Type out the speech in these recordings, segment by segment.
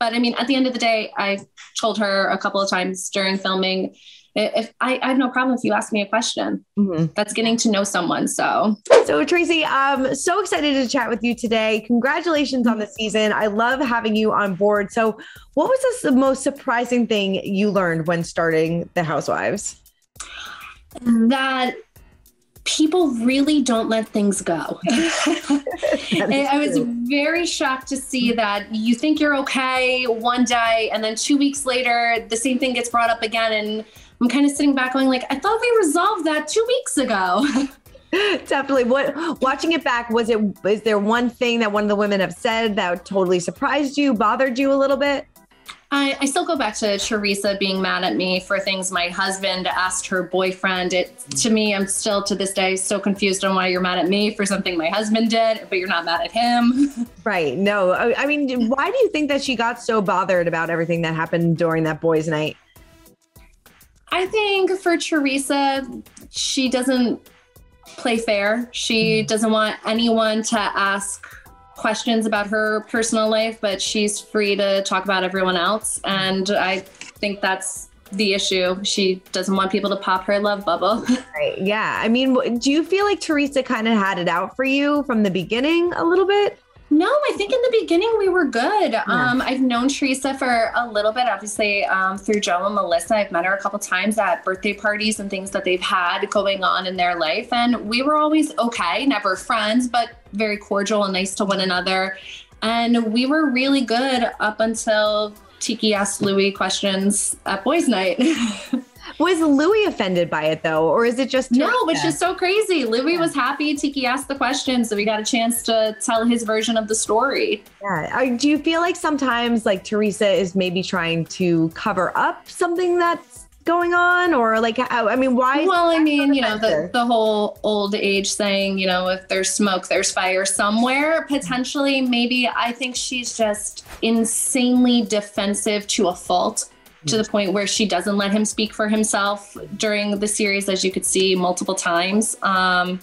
But I mean, at the end of the day, I told her a couple of times during filming, if I have no problem if you ask me a question. Mm-hmm. That's getting to know someone. So Tracy, I'm so excited to chat with you today. Congratulations on the season. I love having you on board. So what was the most surprising thing you learned when starting The Housewives? That people really don't let things go. I was very shocked to see that you think you're okay one day and then 2 weeks later, the same thing gets brought up again. And I'm kind of sitting back going like, I thought we resolved that 2 weeks ago. Definitely. What, watching it back, is there one thing that one of the women have said that totally surprised you, bothered you a little bit? I still go back to Teresa being mad at me for things my husband asked her boyfriend. To me, I'm still to this day so confused on why you're mad at me for something my husband did, but you're not mad at him. Right. No. I mean, why do you think that she got so bothered about everything that happened during that boys' night? I think for Teresa, she doesn't play fair. She doesn't want anyone to ask questions about her personal life, but she's free to talk about everyone else. And I think that's the issue. She doesn't want people to pop her love bubble. Right. Yeah. I mean, do you feel like Teresa kind of had it out for you from the beginning a little bit? No, I think in the beginning we were good. Yeah. I've known Teresa for a little bit, obviously, through Joe and Melissa. I've met her a couple times at birthday parties and things that they've had going on in their life. And we were always okay, never friends, but very cordial and nice to one another. And we were really good up until Tiki asked Louis questions at boys' night. Was Louis offended by it though? Or is it just Teresa? No, which is so crazy. Louis was happy Tiki asked the question. So we got a chance to tell his version of the story. Yeah. Do you feel like sometimes like Teresa is maybe trying to cover up something that's going on, or like, I mean, why? Well, I mean, you know, the whole old age saying, you know, if there's smoke, there's fire somewhere, potentially, maybe. I think she's just insanely defensive to a fault, to the point where she doesn't let him speak for himself during the series, as you could see multiple times. And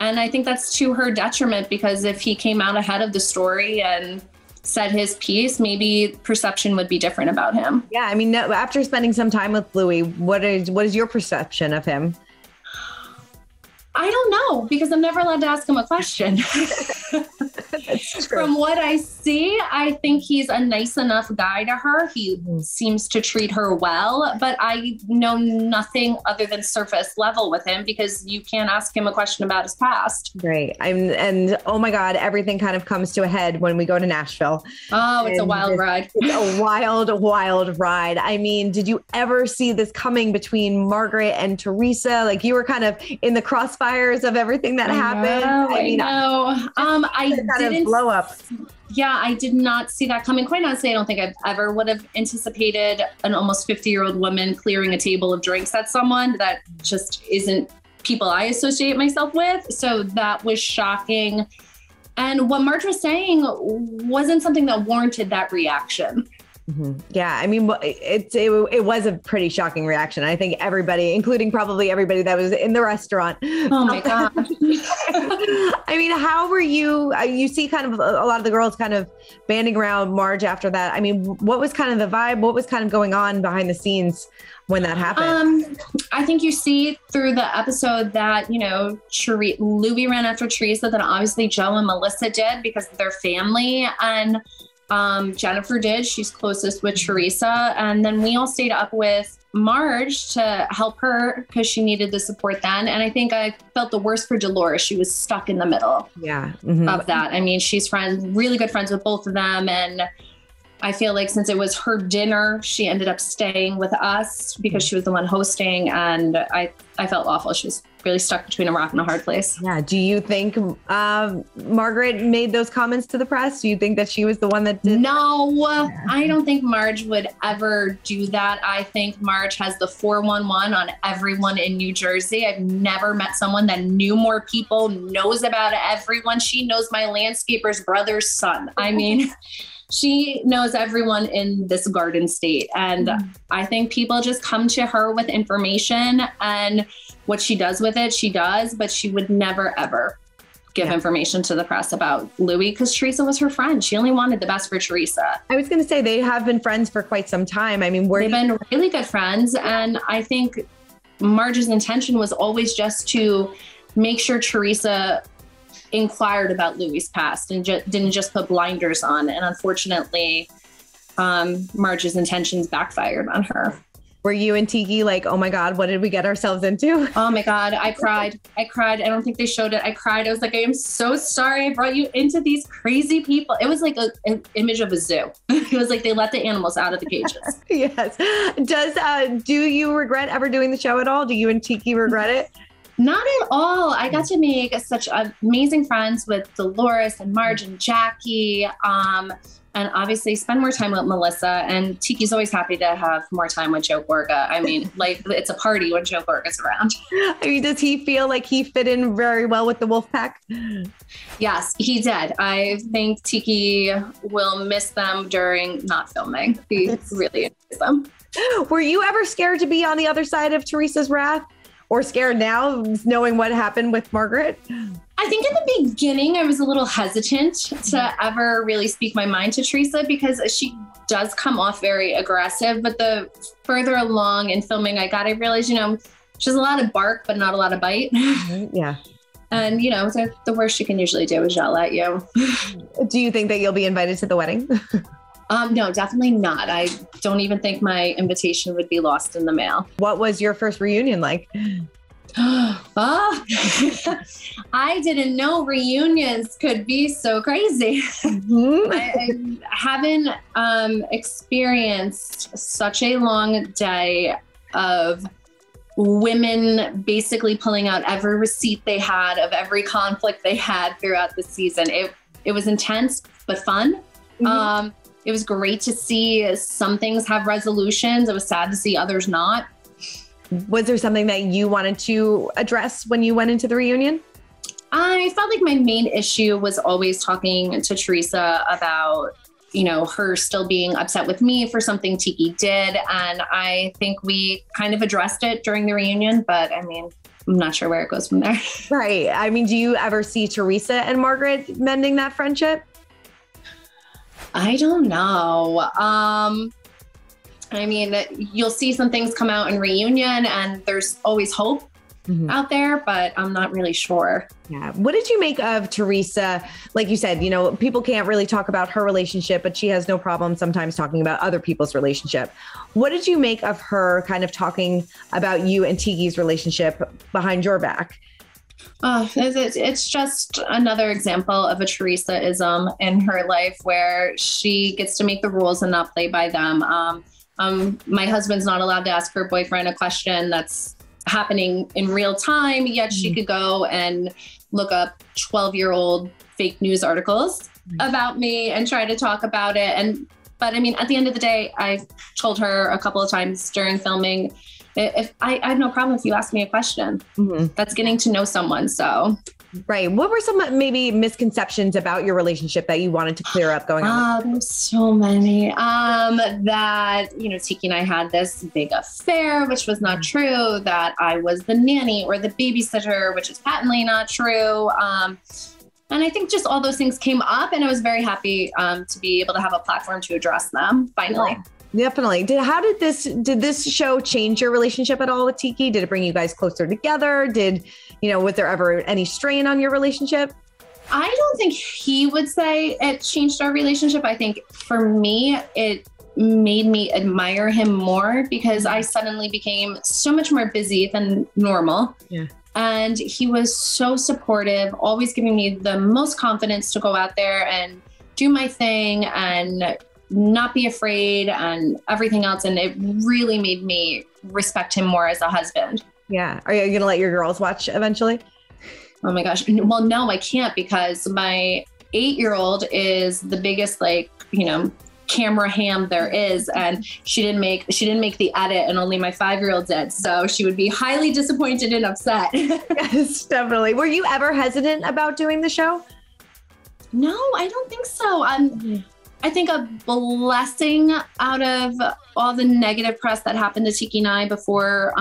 I think that's to her detriment, because if he came out ahead of the story and said his piece, maybe perception would be different about him. Yeah, I mean, after spending some time with Louis, what is your perception of him? I don't know, because I'm never allowed to ask him a question. From what I see, I think he's a nice enough guy to her. He seems to treat her well, but I know nothing other than surface level with him, because you can't ask him a question about his past. Right. And oh my God, everything kind of comes to a head when we go to Nashville. Oh, it's a wild ride. It's a wild ride. I mean, did you ever see this coming between Margaret and Teresa? Like, you were kind of in the crossfire of everything that happened. I know. I didn't blow up. Yeah, I did not see that coming. Quite honestly, I don't think I've ever would have anticipated an almost 50-year-old woman clearing a table of drinks at someone. That just isn't people I associate myself with. So that was shocking. And what Marge was saying wasn't something that warranted that reaction. Mm-hmm. Yeah, I mean, it was a pretty shocking reaction. I think everybody, including probably everybody that was in the restaurant. Oh my God. I mean, how were you? You see kind of a lot of the girls kind of banding around Marge after that. I mean, what was kind of the vibe? What was kind of going on behind the scenes when that happened? I think you see through the episode that, you know, Louis ran after Teresa, then obviously Joe and Melissa did because of their family. And Jennifer did. She's closest with Teresa. And then we all stayed up with Marge to help her because she needed the support then. And I think I felt the worst for Dolores. She was stuck in the middle of that. I mean, she's really good friends with both of them. And I feel like since it was her dinner, she ended up staying with us because she was the one hosting. And I felt awful. She was really stuck between a rock and a hard place. Yeah. Do you think Margaret made those comments to the press? Do you think that she was the one that did? No, yeah. I don't think Marge would ever do that. I think Marge has the 411 on everyone in New Jersey. I've never met someone that knew more people, knows about everyone. She knows my landscaper's brother's son. I mean, she knows everyone in this garden state. And I think people just come to her with information, and what she does with it, she does, but she would never, ever give information to the press about Louis, because Teresa was her friend. She only wanted the best for Teresa. I was going to say, they have been friends for quite some time. I mean, they've been really good friends. And I think Marge's intention was always just to make sure Teresa inquired about Louis's past and didn't just put blinders on. And unfortunately, Marge's intentions backfired on her. Were you and Tiki like, oh my God, what did we get ourselves into? Oh my God, I cried. I don't think they showed it. I cried. I was like, I am so sorry I brought you into these crazy people. It was like an image of a zoo. It was like they let the animals out of the cages. Yes. Do you regret ever doing the show at all? Do you and Tiki regret it? Not at all. I got to make such amazing friends with Dolores and Marge and Jackie. And obviously spend more time with Melissa, and Tiki's always happy to have more time with Joe Gorga. I mean, like, it's a party when Joe Gorga's around. I mean, does he feel like he fit in very well with the wolf pack? Yes, he did. I think Tiki will miss them during not filming. He really enjoys them. Were you ever scared to be on the other side of Teresa's wrath? Or scared now, knowing what happened with Margaret? I think in the beginning, I was a little hesitant to ever really speak my mind to Teresa, because she does come off very aggressive. But the further along in filming I got, I realized, you know, she has a lot of bark, but not a lot of bite. Yeah. And, you know, the worst she can usually do is yell at you. Do you think that you'll be invited to the wedding? No, definitely not. I don't even think my invitation would be lost in the mail. What was your first reunion like? Oh, I didn't know reunions could be so crazy. Mm-hmm. I haven't experienced such a long day of women basically pulling out every receipt they had of every conflict they had throughout the season. It was intense, but fun. Mm-hmm. It was great to see some things have resolutions. It was sad to see others not. Was there something that you wanted to address when you went into the reunion? I felt like my main issue was always talking to Teresa about, you know, her still being upset with me for something Tiki did. And I think we kind of addressed it during the reunion, but I mean, I'm not sure where it goes from there. Right. I mean, do you ever see Teresa and Margaret mending that friendship? I don't know. I mean, you'll see some things come out in reunion, and there's always hope out there, but I'm not really sure. Yeah. What did you make of Teresa? Like you said, you know, people can't really talk about her relationship, but she has no problem sometimes talking about other people's relationship. What did you make of her kind of talking about you and Tiki's relationship behind your back? Oh, it's just another example of a Teresa-ism in her life, where she gets to make the rules and not play by them. My husband's not allowed to ask her boyfriend a question that's happening in real time, yet she could go and look up 12-year-old fake news articles about me and try to talk about it. But I mean, at the end of the day, I told her a couple of times during filming, I have no problem if you ask me a question. That's getting to know someone, so. Right. What were some maybe misconceptions about your relationship that you wanted to clear up going on? Oh, there's so many. That, you know, Tiki and I had this big affair, which was not true. That I was the nanny or the babysitter, which is patently not true. And I think just all those things came up, and I was very happy to be able to have a platform to address them finally. Yeah. Definitely. Did this show change your relationship at all with Tiki? Did it bring you guys closer together? Was there ever any strain on your relationship? I don't think he would say it changed our relationship. I think for me, it made me admire him more, because I suddenly became so much more busy than normal. Yeah. And he was so supportive, always giving me the most confidence to go out there and do my thing and not be afraid and everything else. And it really made me respect him more as a husband. Yeah. Are you going to let your girls watch eventually? Oh my gosh. Well, no, I can't, because my 8-year-old is the biggest, like, you know, camera ham there is. And she didn't make the edit, and only my 5-year-old did. So she would be highly disappointed and upset. Yes, definitely. Were you ever hesitant about doing the show? No, I don't think so. I think a blessing out of all the negative press that happened to Tiki and I before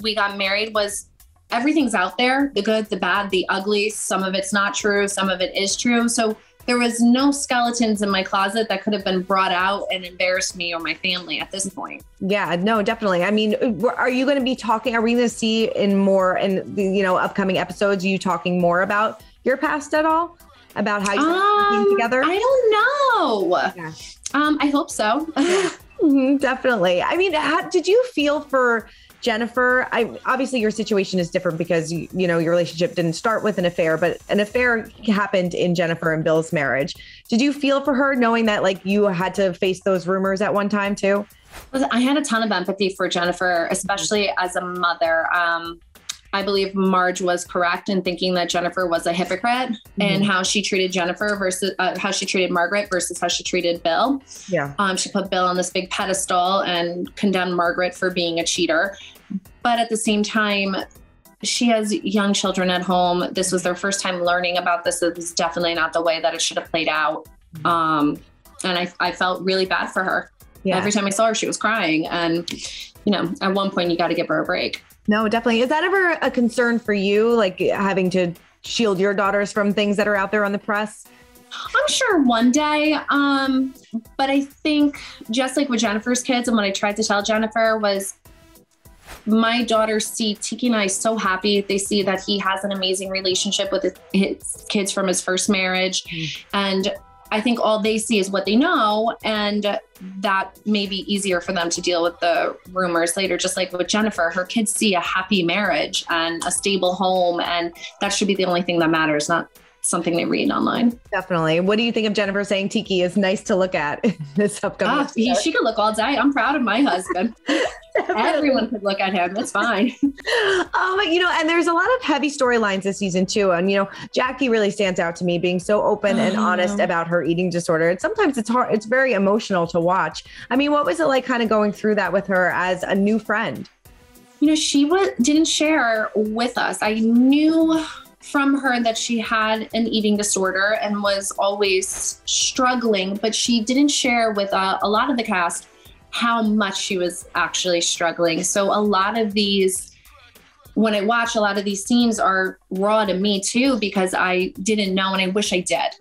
we got married was everything's out there, the good, the bad, the ugly. Some of it's not true, some of it is true. So there was no skeletons in my closet that could have been brought out and embarrassed me or my family at this point. Yeah, no, definitely. I mean, are you going to be talking, are we going to see in upcoming episodes, you talking more about your past at all? About how you came together? I don't know. Yeah. I hope so. Mm-hmm, definitely. I mean, how did you feel for Jennifer? Obviously your situation is different because, your relationship didn't start with an affair, but an affair happened in Jennifer and Bill's marriage. Did you feel for her knowing that you had to face those rumors at one time too? I had a ton of empathy for Jennifer, especially as a mother. I believe Marge was correct in thinking that Jennifer was a hypocrite and how she treated Jennifer versus how she treated Margaret versus how she treated Bill. Yeah. She put Bill on this big pedestal and condemned Margaret for being a cheater. But at the same time, she has young children at home. This was their first time learning about this. It was definitely not the way that it should have played out. And I felt really bad for her. Yeah. Every time I saw her, she was crying. And, at one point you got to give her a break. No, definitely. Is that ever a concern for you, having to shield your daughters from things that are out there on the press? I'm sure one day. But I think just like with Jennifer's kids, and what I tried to tell Jennifer was my daughters see Tiki and I so happy. They see that he has an amazing relationship with his kids from his first marriage. Mm-hmm. And I think all they see is what they know, and that may be easier for them to deal with the rumors later. Just like with Jennifer, her kids see a happy marriage and a stable home, and that should be the only thing that matters, not something they read online. Definitely. What do you think of Jennifer saying Tiki is nice to look at this upcoming episode? She could look all day. I'm proud of my husband. Everyone could look at him. That's fine. And there's a lot of heavy storylines this season too. And, Jackie really stands out to me being so open and honest about her eating disorder. And sometimes it's hard. It's very emotional to watch. I mean, what was it like kind of going through that with her as a new friend? She didn't share with us. I knew from her that she had an eating disorder and was always struggling, but she didn't share with a lot of the cast how much she was actually struggling. So a lot of these, when I watch, a lot of these scenes are raw to me too, because I didn't know, and I wish I did,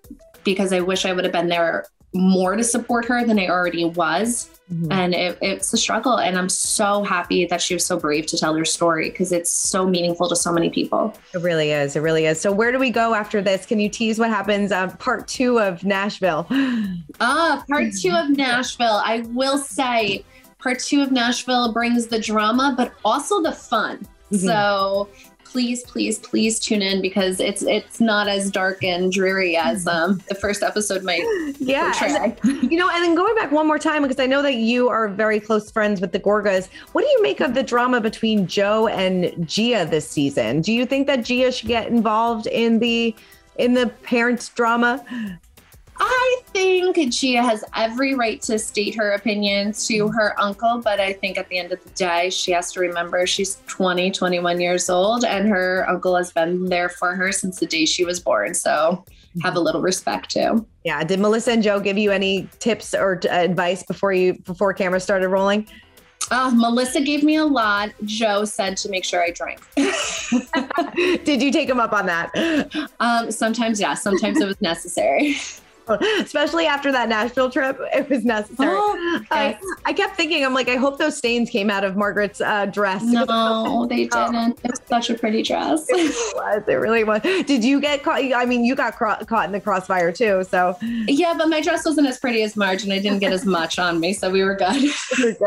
because I wish I would have been there more to support her than I already was. Mm-hmm. And it's a struggle. And I'm so happy that she was so brave to tell her story, because it's so meaningful to so many people. It really is. It really is. So where do we go after this? Can you tease what happens on part two of Nashville? Part two of Nashville. I will say part two of Nashville brings the drama, but also the fun. Mm-hmm. So please, please, please tune in, because it's not as dark and dreary as the first episode might portray. And then going back one more time, because I know that you are very close friends with the Gorgas. What do you make of the drama between Joe and Gia this season? Do you think that Gia should get involved in the parents' drama? I think Gia has every right to state her opinion to her uncle, but I think at the end of the day, she has to remember she's 20, 21 years old, and her uncle has been there for her since the day she was born. So have a little respect too. Yeah. Did Melissa and Joe give you any tips or advice before cameras started rolling? Melissa gave me a lot. Joe said to make sure I drank. Did you take him up on that? Sometimes, yeah. Sometimes it was necessary. Especially after that Nashville trip, it was necessary. Oh, okay. I kept thinking, I'm like, I hope those stains came out of Margaret's dress. No, they didn't. It was such a pretty dress. It really was. Did you get caught? I mean, you got caught in the crossfire too, so. Yeah, but my dress wasn't as pretty as Marge, and I didn't get as much on me, so we were good.